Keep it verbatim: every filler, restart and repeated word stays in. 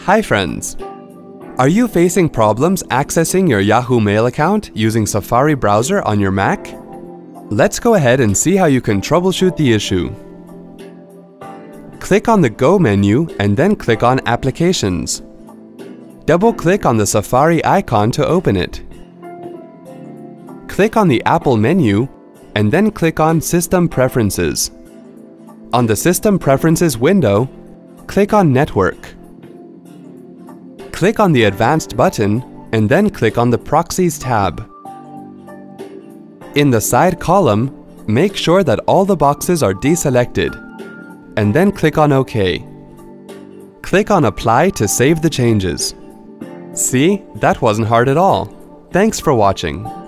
Hi friends! Are you facing problems accessing your Yahoo! Mail account using Safari browser on your Mac? Let's go ahead and see how you can troubleshoot the issue. Click on the Go menu and then click on Applications. Double-click on the Safari icon to open it. Click on the Apple menu and then click on System Preferences. On the System Preferences window, click on Network. Click on the Advanced button and then click on the Proxies tab. In the side column, make sure that all the boxes are deselected, and then click on OK. Click on Apply to save the changes. See, that wasn't hard at all. Thanks for watching.